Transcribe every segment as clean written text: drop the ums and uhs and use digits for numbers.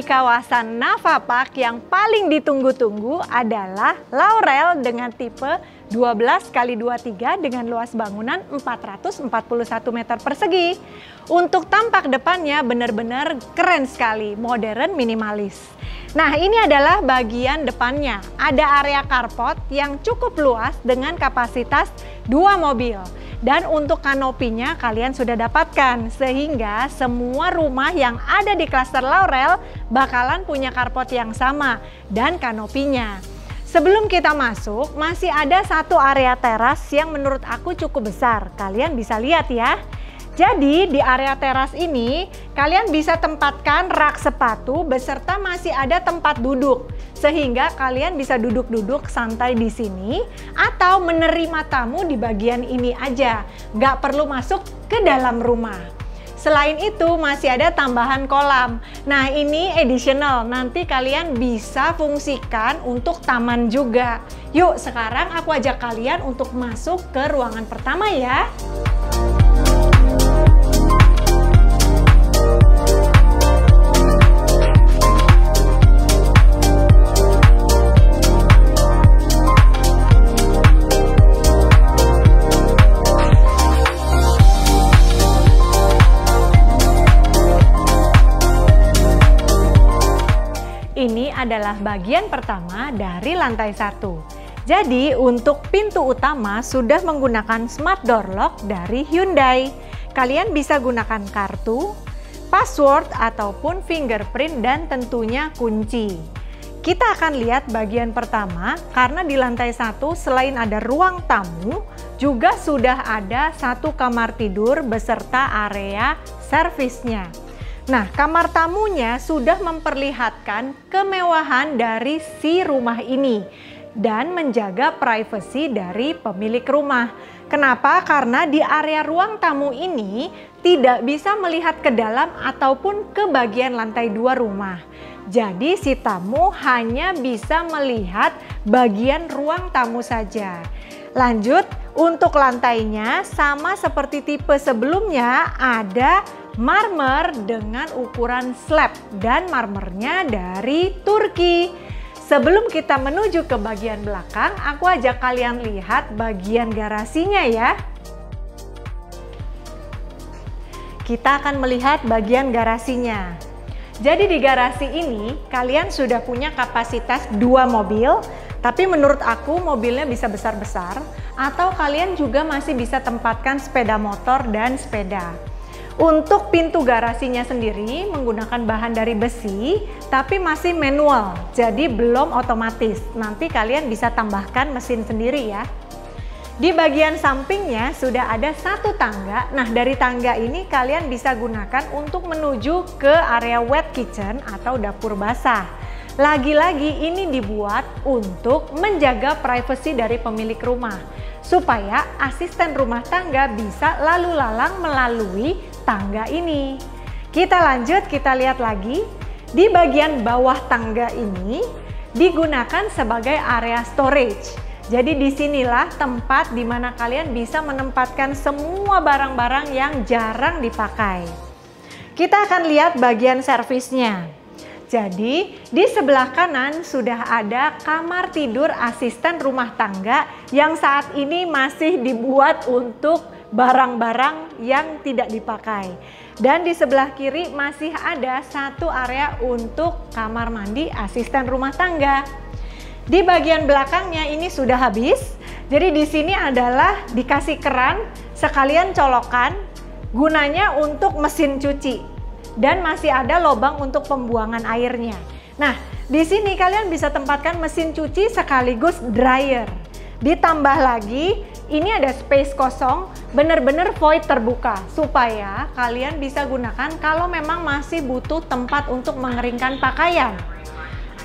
Di kawasan Navapark yang paling ditunggu-tunggu adalah Laurel dengan tipe 12x23 dengan luas bangunan 441 meter persegi. Untuk tampak depannya benar-benar keren sekali, modern minimalis. Nah, ini adalah bagian depannya. Ada area carport yang cukup luas dengan kapasitas 2 mobil. Dan untuk kanopinya kalian sudah dapatkan, sehingga semua rumah yang ada di klaster Laurel bakalan punya carport yang sama dan kanopinya. Sebelum kita masuk, masih ada satu area teras yang menurut aku cukup besar. Kalian bisa lihat ya. Jadi di area teras ini kalian bisa tempatkan rak sepatu beserta masih ada tempat duduk. Sehingga kalian bisa duduk-duduk santai di sini atau menerima tamu di bagian ini aja. Nggak perlu masuk ke dalam rumah. Selain itu masih ada tambahan kolam. Nah, ini additional, nanti kalian bisa fungsikan untuk taman juga. Yuk, sekarang aku ajak kalian untuk masuk ke ruangan pertama ya. Ini adalah bagian pertama dari lantai 1. Jadi untuk pintu utama sudah menggunakan smart door lock dari Hyundai. Kalian bisa gunakan kartu, password ataupun fingerprint dan tentunya kunci. Kita akan lihat bagian pertama karena di lantai 1 selain ada ruang tamu juga sudah ada satu kamar tidur beserta area servisnya. Nah, kamar tamunya sudah memperlihatkan kemewahan dari si rumah ini dan menjaga privasi dari pemilik rumah. Kenapa? Karena di area ruang tamu ini tidak bisa melihat ke dalam ataupun ke bagian lantai 2 rumah. Jadi si tamu hanya bisa melihat bagian ruang tamu saja. Lanjut, untuk lantainya sama seperti tipe sebelumnya ada marmer dengan ukuran slab dan marmernya dari Turki. Sebelum kita menuju ke bagian belakang, aku ajak kalian lihat bagian garasinya ya. Kita akan melihat bagian garasinya. Jadi di garasi ini kalian sudah punya kapasitas 2 mobil, tapi menurut aku mobilnya bisa besar-besar atau kalian juga masih bisa tempatkan sepeda motor dan sepeda. Untuk pintu garasinya sendiri menggunakan bahan dari besi, tapi masih manual, jadi belum otomatis. Nanti kalian bisa tambahkan mesin sendiri ya. Di bagian sampingnya sudah ada satu tangga. Nah, dari tangga ini kalian bisa gunakan untuk menuju ke area wet kitchen atau dapur basah. Lagi-lagi ini dibuat untuk menjaga privasi dari pemilik rumah, supaya asisten rumah tangga bisa lalu lalang melalui tangga ini. Kita lanjut, kita lihat lagi. Di bagian bawah tangga ini digunakan sebagai area storage. Jadi disinilah tempat di mana kalian bisa menempatkan semua barang-barang yang jarang dipakai. Kita akan lihat bagian servisnya. Jadi di sebelah kanan sudah ada kamar tidur asisten rumah tangga yang saat ini masih dibuat untuk barang-barang yang tidak dipakai, dan di sebelah kiri masih ada satu area untuk kamar mandi asisten rumah tangga. Di bagian belakangnya ini sudah habis. Jadi di sini adalah dikasih keran sekalian colokan, gunanya untuk mesin cuci, dan masih ada lubang untuk pembuangan airnya. Nah, di sini kalian bisa tempatkan mesin cuci sekaligus dryer. Ditambah lagi ini ada space kosong, benar-benar void terbuka supaya kalian bisa gunakan kalau memang masih butuh tempat untuk mengeringkan pakaian.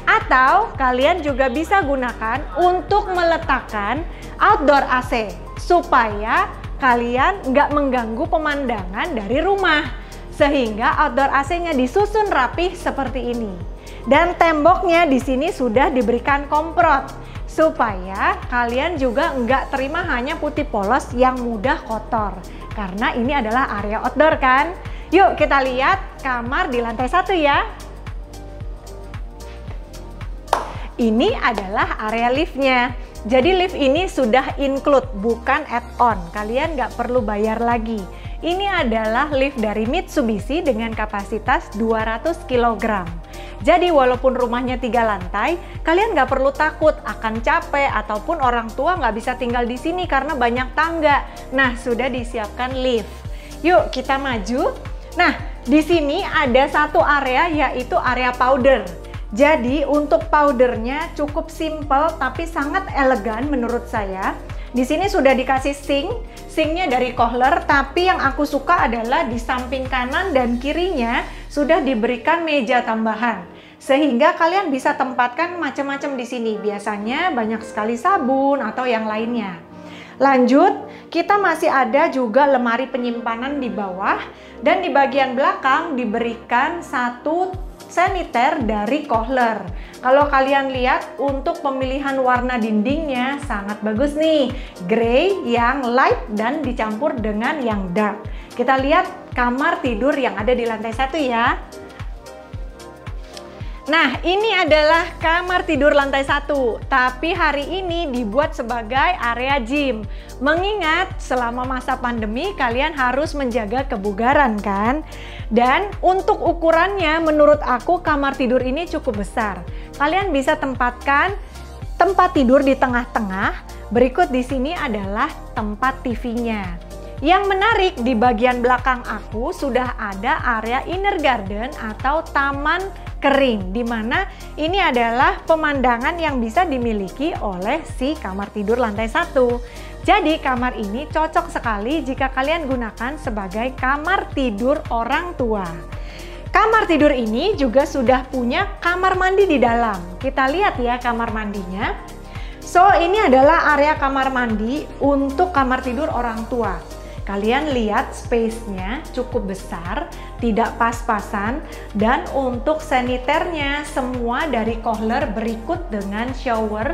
Atau kalian juga bisa gunakan untuk meletakkan outdoor AC supaya kalian nggak mengganggu pemandangan dari rumah. Sehingga outdoor AC-nya disusun rapih seperti ini. Dan temboknya di sini sudah diberikan komprot, supaya kalian juga nggak terima hanya putih polos yang mudah kotor, karena ini adalah area outdoor kan. Yuk kita lihat kamar di lantai 1 ya. ini adalah area liftnya. Jadi lift ini sudah include, bukan add-on. Kalian nggak perlu bayar lagi. Ini adalah lift dari Mitsubishi dengan kapasitas 200 kg. Jadi walaupun rumahnya 3 lantai, kalian nggak perlu takut akan capek ataupun orang tua nggak bisa tinggal di sini karena banyak tangga. Nah, sudah disiapkan lift. Yuk kita maju. Nah, di sini ada satu area yaitu area powder. Jadi untuk powdernya cukup simple tapi sangat elegan menurut saya. Di sini sudah dikasih sink, sinknya dari Kohler, tapi yang aku suka adalah di samping kanan dan kirinya sudah diberikan meja tambahan. Sehingga kalian bisa tempatkan macam-macam di sini, biasanya banyak sekali sabun atau yang lainnya. Lanjut, kita masih ada juga lemari penyimpanan di bawah dan di bagian belakang diberikan satu saniter dari Kohler. Kalau kalian lihat untuk pemilihan warna dindingnya sangat bagus nih, grey yang light dan dicampur dengan yang dark. Kita lihat kamar tidur yang ada di lantai 1 ya. Nah, ini adalah kamar tidur lantai 1, tapi hari ini dibuat sebagai area gym. Mengingat selama masa pandemi kalian harus menjaga kebugaran kan? Dan untuk ukurannya menurut aku kamar tidur ini cukup besar. Kalian bisa tempatkan tempat tidur di tengah-tengah. Berikut di sini adalah tempat TV-nya. Yang menarik di bagian belakang aku sudah ada area inner garden atau taman kering, dimana ini adalah pemandangan yang bisa dimiliki oleh si kamar tidur lantai 1. Jadi kamar ini cocok sekali jika kalian gunakan sebagai kamar tidur orang tua. Kamar tidur ini juga sudah punya kamar mandi di dalam. Kita lihat ya kamar mandinya. So, ini adalah area kamar mandi untuk kamar tidur orang tua. Kalian lihat space-nya cukup besar, tidak pas-pasan, dan untuk saniternya semua dari Kohler berikut dengan shower.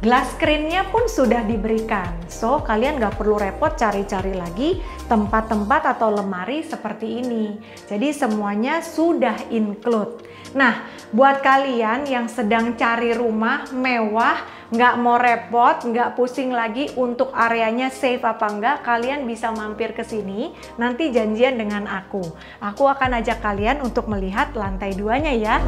Glass screen-nya pun sudah diberikan. So, kalian nggak perlu repot cari-cari lagi tempat-tempat atau lemari seperti ini. Jadi, semuanya sudah include. Nah, buat kalian yang sedang cari rumah mewah, nggak mau repot, nggak pusing lagi untuk areanya safe apa enggak, kalian bisa mampir ke sini. Nanti janjian dengan aku. Aku akan ajak kalian untuk melihat lantai 2-nya ya.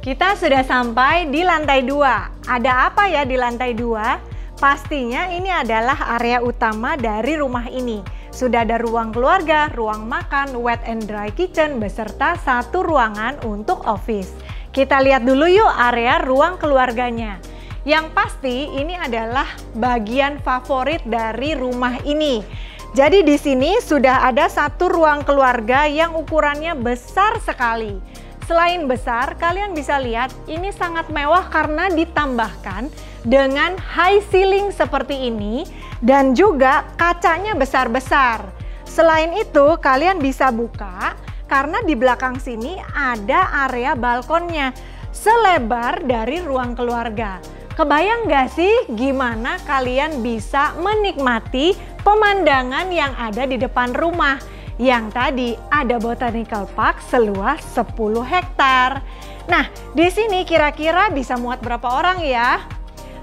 Kita sudah sampai di lantai 2. Ada apa ya di lantai 2? Pastinya ini adalah area utama dari rumah ini. Sudah ada ruang keluarga, ruang makan, wet and dry kitchen, beserta satu ruangan untuk office. Kita lihat dulu yuk area ruang keluarganya. Yang pasti ini adalah bagian favorit dari rumah ini. Jadi di sini sudah ada satu ruang keluarga yang ukurannya besar sekali. Selain besar, kalian bisa lihat ini sangat mewah karena ditambahkan dengan high ceiling seperti ini dan juga kacanya besar-besar. Selain itu, kalian bisa buka karena di belakang sini ada area balkonnya selebar dari ruang keluarga. Kebayang gak sih gimana kalian bisa menikmati pemandangan yang ada di depan rumah? Yang tadi ada Botanical Park seluas 10 hektar. Nah, di sini kira-kira bisa muat berapa orang ya?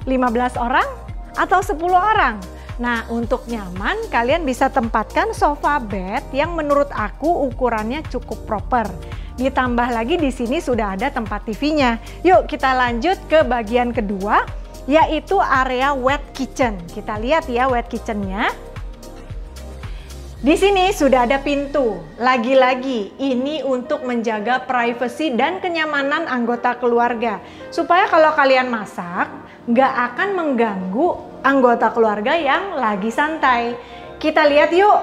15 orang atau 10 orang? Nah, untuk nyaman kalian bisa tempatkan sofa bed yang menurut aku ukurannya cukup proper. Ditambah lagi di sini sudah ada tempat TV-nya. Yuk kita lanjut ke bagian kedua, yaitu area wet kitchen. Kita lihat ya wet kitchen-nya. Di sini sudah ada pintu. Lagi-lagi ini untuk menjaga privasi dan kenyamanan anggota keluarga. Supaya kalau kalian masak, nggak akan mengganggu anggota keluarga yang lagi santai. Kita lihat yuk.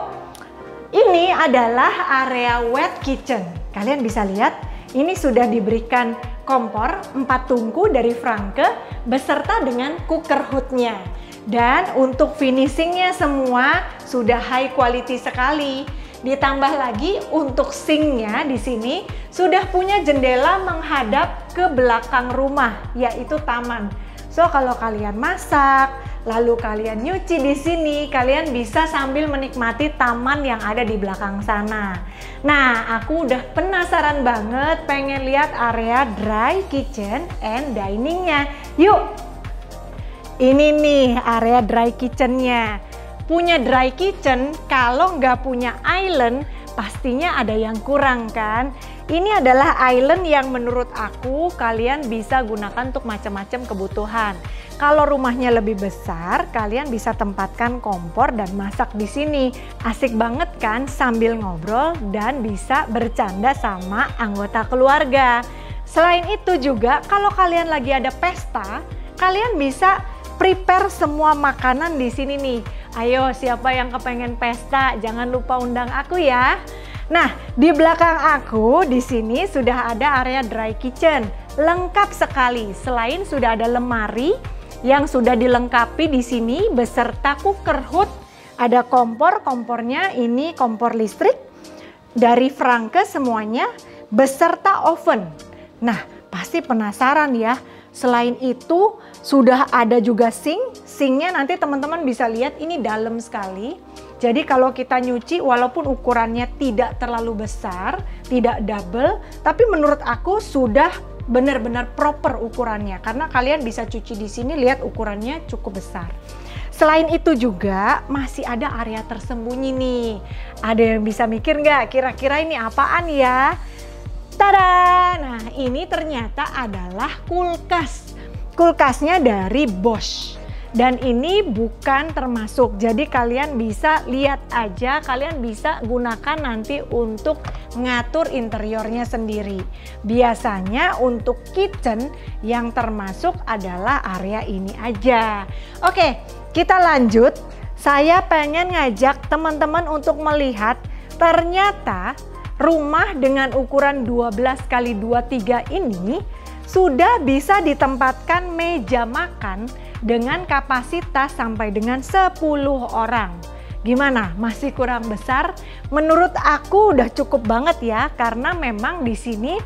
Ini adalah area wet kitchen. Kalian bisa lihat, ini sudah diberikan kompor 4 tungku dari Franke beserta dengan cooker hood-nya. Dan untuk finishingnya semua sudah high quality sekali. Ditambah lagi untuk sinknya di sini sudah punya jendela menghadap ke belakang rumah, yaitu taman. So, kalau kalian masak, lalu kalian nyuci di sini, kalian bisa sambil menikmati taman yang ada di belakang sana. Nah, aku udah penasaran banget pengen lihat area dry kitchen and diningnya. Yuk! Ini nih area dry kitchennya. Punya dry kitchen, kalau nggak punya island, pastinya ada yang kurang kan? Ini adalah island yang menurut aku kalian bisa gunakan untuk macam-macam kebutuhan. Kalau rumahnya lebih besar, kalian bisa tempatkan kompor dan masak di sini. Asik banget kan sambil ngobrol dan bisa bercanda sama anggota keluarga. Selain itu juga kalau kalian lagi ada pesta, kalian bisa prepare semua makanan di sini nih. Ayo, siapa yang kepengen pesta? Jangan lupa undang aku ya. Nah, di belakang aku di sini sudah ada area dry kitchen. Lengkap sekali. Selain sudah ada lemari yang sudah dilengkapi di sini beserta cooker hood, ada kompor, kompornya ini kompor listrik dari Franke semuanya beserta oven. Nah, pasti penasaran ya. Selain itu sudah ada juga sink, sinknya nanti teman-teman bisa lihat ini dalam sekali. Jadi kalau kita nyuci walaupun ukurannya tidak terlalu besar, tidak double, tapi menurut aku sudah benar-benar proper ukurannya. Karena kalian bisa cuci di sini, lihat ukurannya cukup besar. Selain itu juga masih ada area tersembunyi nih. Ada yang bisa mikir nggak kira-kira ini apaan ya? Tada! Nah, ini ternyata adalah kulkas. Kulkasnya dari Bosch. Dan ini bukan termasuk. Jadi kalian bisa lihat aja, kalian bisa gunakan nanti untuk ngatur interiornya sendiri. Biasanya untuk kitchen yang termasuk adalah area ini aja. Oke, kita lanjut. Saya pengen ngajak teman-teman untuk melihat ternyata rumah dengan ukuran 12x23 ini sudah bisa ditempatkan meja makan dengan kapasitas sampai dengan 10 orang. Gimana? Masih kurang besar? Menurut aku udah cukup banget ya, karena memang di sini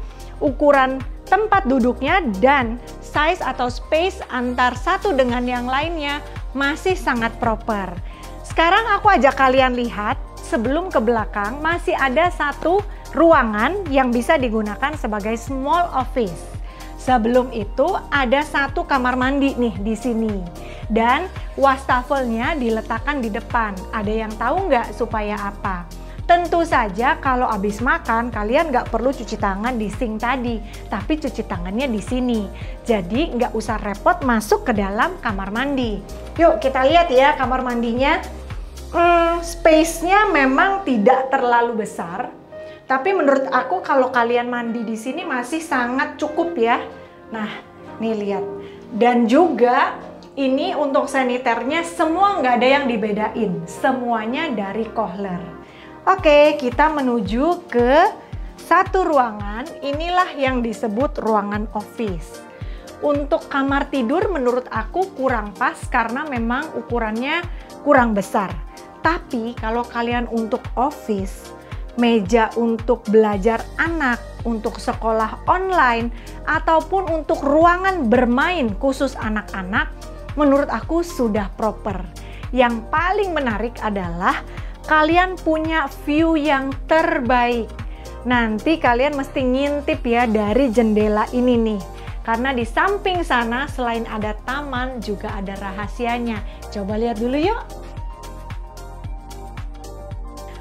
ukuran tempat duduknya dan size atau space antar satu dengan yang lainnya masih sangat proper. Sekarang aku ajak kalian lihat. Sebelum ke belakang masih ada satu ruangan yang bisa digunakan sebagai small office. Sebelum itu ada satu kamar mandi nih di sini. Dan wastafelnya diletakkan di depan. Ada yang tahu nggak supaya apa? Tentu saja kalau habis makan kalian nggak perlu cuci tangan di sink tadi. Tapi cuci tangannya di sini. Jadi nggak usah repot masuk ke dalam kamar mandi. Yuk kita lihat ya kamar mandinya. Space-nya memang tidak terlalu besar, tapi menurut aku kalau kalian mandi di sini masih sangat cukup ya. Nah, nih lihat. Dan juga ini untuk saniternya semua nggak ada yang dibedain, semuanya dari Kohler. Oke, kita menuju ke satu ruangan. Inilah yang disebut ruangan office. Untuk kamar tidur menurut aku kurang pas karena memang ukurannya kurang besar. Tapi kalau kalian untuk office, meja untuk belajar anak, untuk sekolah online, ataupun untuk ruangan bermain khusus anak-anak, menurut aku sudah proper. Yang paling menarik adalah kalian punya view yang terbaik. Nanti kalian mesti ngintip ya dari jendela ini nih. Karena di samping sana selain ada taman juga ada rahasianya. Coba lihat dulu yuk.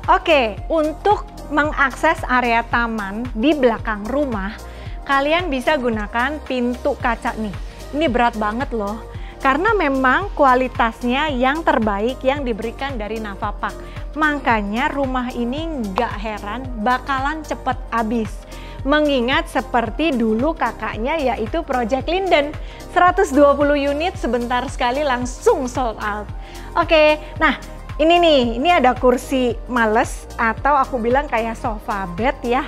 Oke, untuk mengakses area taman di belakang rumah, kalian bisa gunakan pintu kaca nih. Ini berat banget loh. Karena memang kualitasnya yang terbaik yang diberikan dari Navapark. Makanya rumah ini nggak heran bakalan cepet habis. Mengingat seperti dulu kakaknya yaitu Project Linden, 120 unit sebentar sekali langsung sold out. Oke, nah ini nih, ini ada kursi males atau aku bilang kayak sofa bed ya.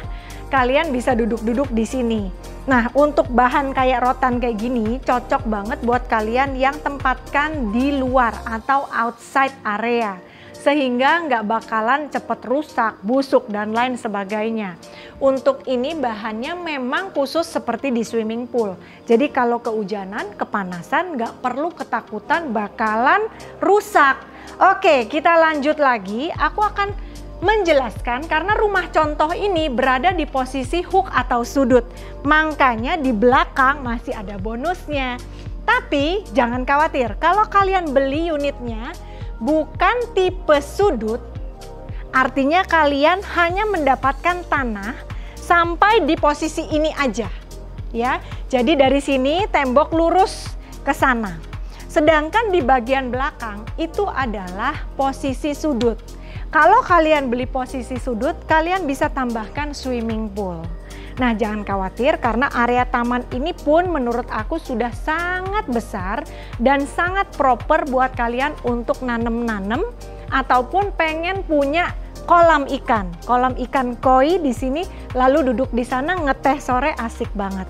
Kalian bisa duduk-duduk di sini. Nah, untuk bahan kayak rotan kayak gini cocok banget buat kalian yang tempatkan di luar atau outside area. Sehingga nggak bakalan cepet rusak, busuk, dan lain sebagainya. Untuk ini bahannya memang khusus seperti di swimming pool. Jadi kalau keujanan, kepanasan, nggak perlu ketakutan bakalan rusak. Oke, kita lanjut lagi. Aku akan menjelaskan karena rumah contoh ini berada di posisi hook atau sudut. Makanya di belakang masih ada bonusnya. Tapi jangan khawatir, kalau kalian beli unitnya bukan tipe sudut, artinya kalian hanya mendapatkan tanah sampai di posisi ini aja. Ya, jadi dari sini tembok lurus ke sana. Sedangkan di bagian belakang itu adalah posisi sudut. Kalau kalian beli posisi sudut, kalian bisa tambahkan swimming pool. Nah, jangan khawatir karena area taman ini pun menurut aku sudah sangat besar dan sangat proper buat kalian untuk nanem-nanem ataupun pengen punya kolam ikan koi di sini, lalu duduk di sana ngeteh sore asik banget.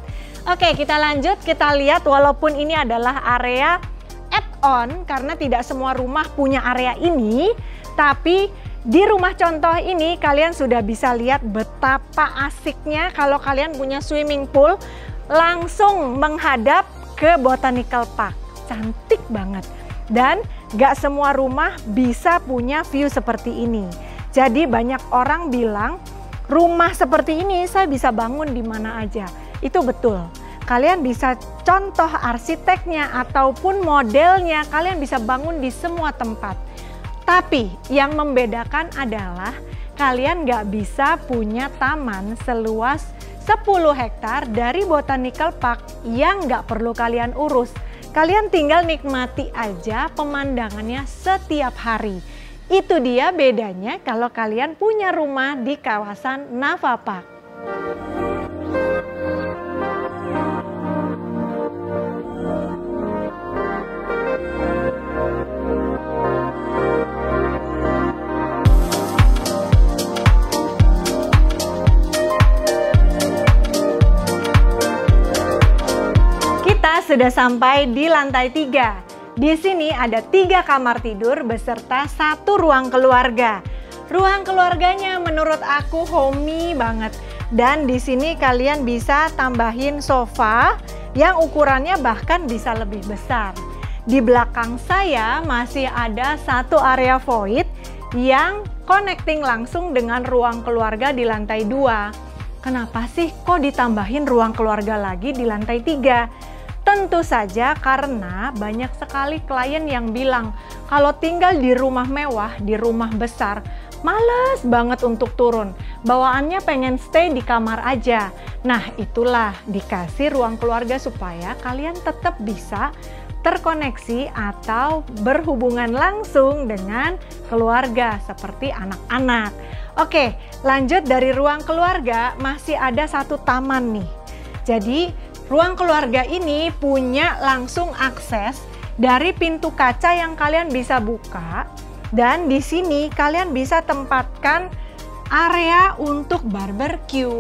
Oke, kita lanjut, kita lihat walaupun ini adalah area add-on karena tidak semua rumah punya area ini, tapi di rumah contoh ini kalian sudah bisa lihat betapa asiknya kalau kalian punya swimming pool langsung menghadap ke Botanical Park. Cantik banget. Dan gak semua rumah bisa punya view seperti ini. Jadi banyak orang bilang rumah seperti ini saya bisa bangun di mana aja. Itu betul. Kalian bisa contoh arsiteknya ataupun modelnya, kalian bisa bangun di semua tempat. Tapi yang membedakan adalah kalian nggak bisa punya taman seluas 10 hektar dari Botanical Park yang nggak perlu kalian urus. Kalian tinggal nikmati aja pemandangannya setiap hari. Itu dia bedanya kalau kalian punya rumah di kawasan Navapark. Sudah sampai di lantai 3. Di sini ada 3 kamar tidur beserta 1 ruang keluarga. Ruang keluarganya menurut aku homey banget. Dan di sini kalian bisa tambahin sofa yang ukurannya bahkan bisa lebih besar. Di belakang saya masih ada 1 area void yang connecting langsung dengan ruang keluarga di lantai 2. Kenapa sih kok ditambahin ruang keluarga lagi di lantai 3? Tentu saja karena banyak sekali klien yang bilang kalau tinggal di rumah mewah, di rumah besar, males banget untuk turun. Bawaannya pengen stay di kamar aja. Nah, itulah dikasih ruang keluarga supaya kalian tetap bisa terkoneksi atau berhubungan langsung dengan keluarga seperti anak-anak. Oke, lanjut dari ruang keluarga masih ada 1 taman nih. Jadi ruang keluarga ini punya langsung akses dari pintu kaca yang kalian bisa buka, dan di sini kalian bisa tempatkan area untuk barbeque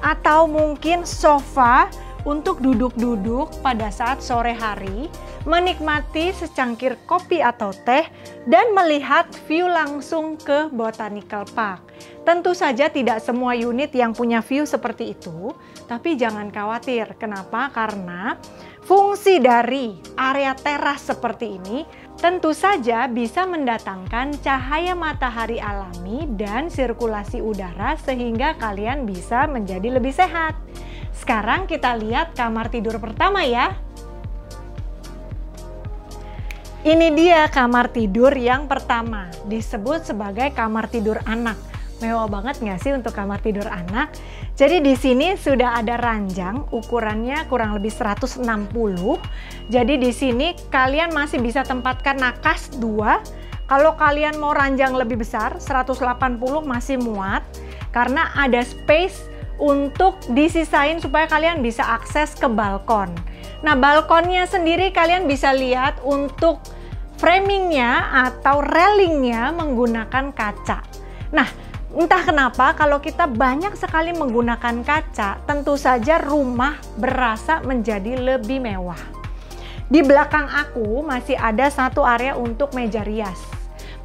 atau mungkin sofa untuk duduk-duduk pada saat sore hari, menikmati secangkir kopi atau teh dan melihat view langsung ke Botanical Park. Tentu saja tidak semua unit yang punya view seperti itu, tapi jangan khawatir. Kenapa? Karena fungsi dari area teras seperti ini tentu saja bisa mendatangkan cahaya matahari alami dan sirkulasi udara sehingga kalian bisa menjadi lebih sehat. Sekarang kita lihat kamar tidur pertama ya. Ini dia kamar tidur yang pertama, disebut sebagai kamar tidur anak. Mewah banget nggak sih untuk kamar tidur anak? Jadi di sini sudah ada ranjang, ukurannya kurang lebih 160. Jadi di sini kalian masih bisa tempatkan nakas 2. Kalau kalian mau ranjang lebih besar, 180 masih muat karena ada space untuk disisain supaya kalian bisa akses ke balkon. Nah, balkonnya sendiri kalian bisa lihat untuk framingnya atau railingnya menggunakan kaca. Nah, entah kenapa kalau kita banyak sekali menggunakan kaca, tentu saja rumah berasa menjadi lebih mewah. Di belakang aku masih ada 1 area untuk meja rias.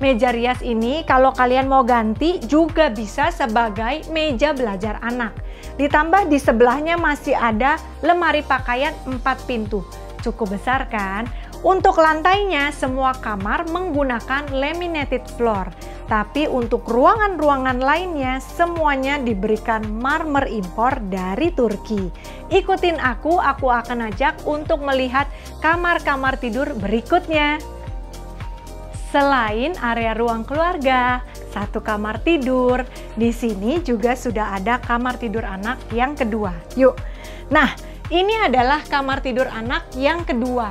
meja rias ini kalau kalian mau ganti juga bisa sebagai meja belajar anak. Ditambah di sebelahnya masih ada lemari pakaian 4 pintu. Cukup besar kan? Untuk lantainya semua kamar menggunakan laminated floor. Tapi untuk ruangan-ruangan lainnya semuanya diberikan marmer impor dari Turki. Ikutin aku akan ajak untuk melihat kamar-kamar tidur berikutnya. Selain area ruang keluarga, satu kamar tidur, di sini juga sudah ada kamar tidur anak yang kedua. Yuk, nah ini adalah kamar tidur anak yang kedua.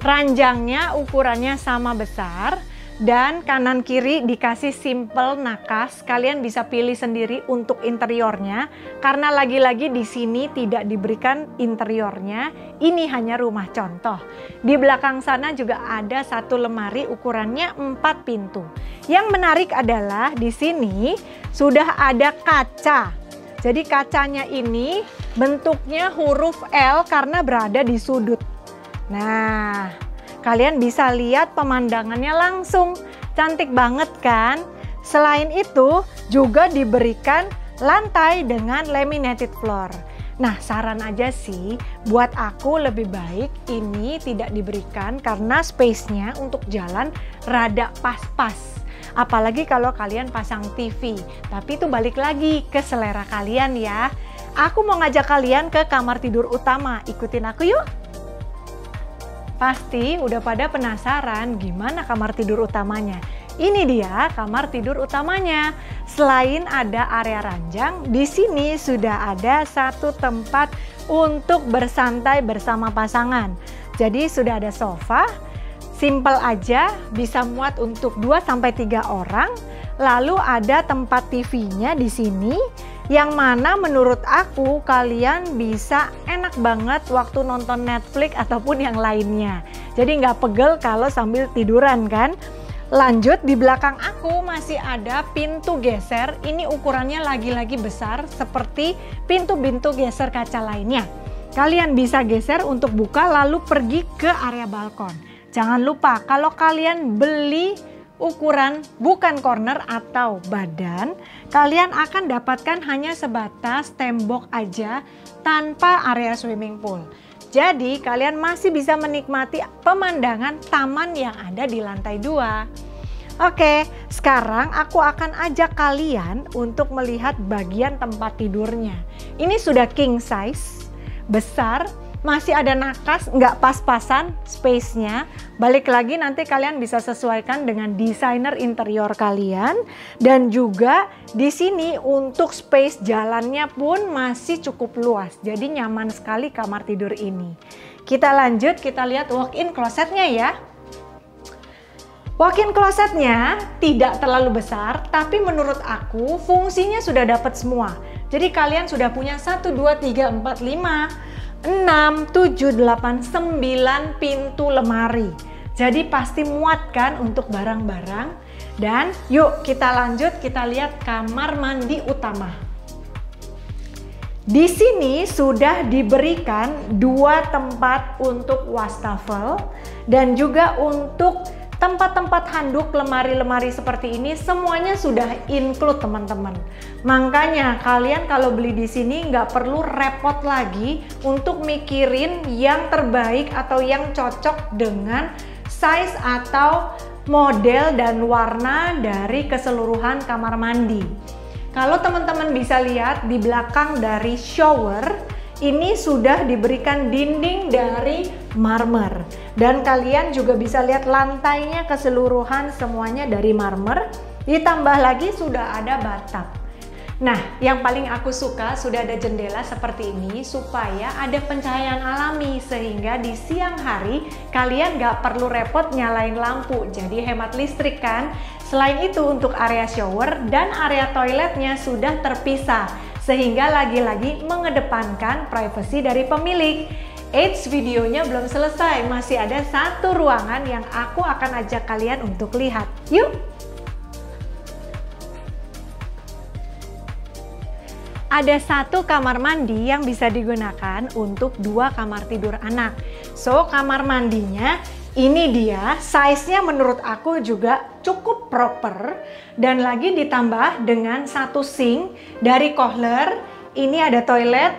Ranjangnya ukurannya sama besar dan kanan kiri dikasih simple nakas. Kalian bisa pilih sendiri untuk interiornya karena lagi-lagi di sini tidak diberikan interiornya. Ini hanya rumah contoh. Di belakang sana juga ada satu lemari ukurannya 4 pintu. Yang menarik adalah di sini sudah ada kaca. Jadi kacanya ini bentuknya huruf L karena berada di sudut. Nah, kalian bisa lihat pemandangannya langsung. Cantik banget kan? Selain itu juga diberikan lantai dengan laminated floor. Nah, saran aja sih, buat aku lebih baik ini tidak diberikan karena space-nya untuk jalan rada pas-pas. Apalagi kalau kalian pasang TV. Tapi itu balik lagi ke selera kalian ya. Aku mau ngajak kalian ke kamar tidur utama. Ikutin aku yuk. Pasti udah pada penasaran gimana kamar tidur utamanya. Ini dia kamar tidur utamanya. Selain ada area ranjang, di sini sudah ada satu tempat untuk bersantai bersama pasangan. Jadi sudah ada sofa, simple aja, bisa muat untuk 2-3 orang. Lalu ada tempat TV-nya di sini, yang mana menurut aku kalian bisa enak banget waktu nonton Netflix ataupun yang lainnya. Jadi nggak pegel kalau sambil tiduran kan. Lanjut, di belakang aku masih ada pintu geser. Ini ukurannya lagi-lagi besar seperti pintu-pintu geser kaca lainnya. Kalian bisa geser untuk buka lalu pergi ke area balkon. Jangan lupa kalau kalian beli ukuran bukan corner atau badan, kalian akan dapatkan hanya sebatas tembok aja tanpa area swimming pool. Jadi kalian masih bisa menikmati pemandangan taman yang ada di lantai 2. Oke, sekarang aku akan ajak kalian untuk melihat bagian tempat tidurnya. Ini sudah king size, besar. Masih ada nakas, nggak pas-pasan space-nya. Balik lagi nanti kalian bisa sesuaikan dengan desainer interior kalian. Dan juga di sini untuk space jalannya pun masih cukup luas. Jadi nyaman sekali kamar tidur ini. Kita lanjut, kita lihat walk-in closetnya ya. Walk-in closetnya tidak terlalu besar, tapi menurut aku fungsinya sudah dapat semua. Jadi kalian sudah punya 1, 2, 3, 4, 5, 6, 7, 8, 9 pintu lemari. Jadi pasti muat kan untuk barang-barang. Dan yuk kita lanjut, kita lihat kamar mandi utama. Di sini sudah diberikan 2 tempat untuk wastafel dan juga untuk tempat-tempat handuk, lemari-lemari seperti ini semuanya sudah include teman-teman. Makanya kalian kalau beli di sini nggak perlu repot lagi untuk mikirin yang terbaik atau yang cocok dengan size atau model dan warna dari keseluruhan kamar mandi. Kalau teman-teman bisa lihat di belakang dari shower, ini sudah diberikan dinding dari marmer. Dan kalian juga bisa lihat lantainya keseluruhan semuanya dari marmer. Ditambah lagi sudah ada batap. Nah, yang paling aku suka sudah ada jendela seperti ini supaya ada pencahayaan alami. Sehingga di siang hari kalian nggak perlu repot nyalain lampu. Jadi hemat listrik kan. Selain itu untuk area shower dan area toiletnya sudah terpisah. Sehingga lagi-lagi mengedepankan privasi dari pemilik. Eits, videonya belum selesai, masih ada satu ruangan yang aku akan ajak kalian untuk lihat. Yuk! Ada satu kamar mandi yang bisa digunakan untuk 2 kamar tidur anak. So, kamar mandinya Ini dia, size-nya menurut aku juga cukup proper, dan lagi ditambah dengan satu sink dari Kohler. Ini ada toilet,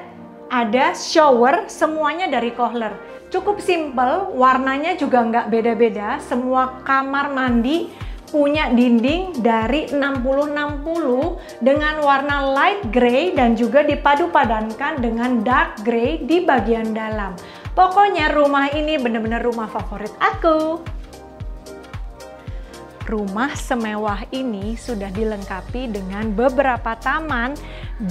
ada shower, semuanya dari Kohler. Cukup simple, warnanya juga nggak beda-beda. Semua kamar mandi punya dinding dari 60-60 dengan warna light grey dan juga dipadu-padankan dengan dark grey di bagian dalam. Pokoknya rumah ini bener-bener rumah favorit aku. Rumah semewah ini sudah dilengkapi dengan beberapa taman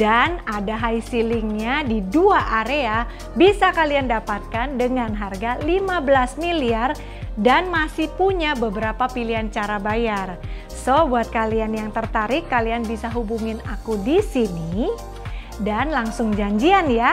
dan ada high ceilingnya di dua area, bisa kalian dapatkan dengan harga 15 miliar dan masih punya beberapa pilihan cara bayar. So, buat kalian yang tertarik, kalian bisa hubungin aku di sini dan langsung janjian ya.